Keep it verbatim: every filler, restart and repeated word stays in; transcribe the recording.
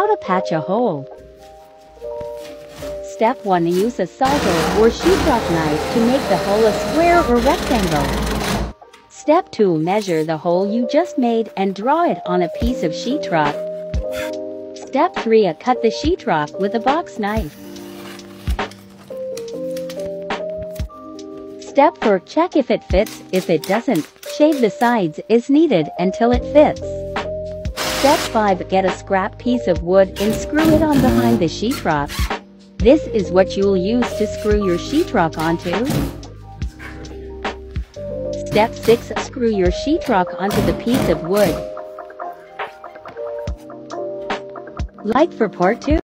How to patch a hole. Step one. Use a solder or sheetrock knife to make the hole a square or rectangle. Step two. Measure the hole you just made and draw it on a piece of sheetrock. Step three. Cut the sheetrock with a box knife. Step four. Check if it fits. If it doesn't, shave the sides as needed until it fits. Step five. Get a scrap piece of wood and screw it on behind the sheetrock. This is what you'll use to screw your sheetrock onto. Step six. Screw your sheetrock onto the piece of wood. Like for part two.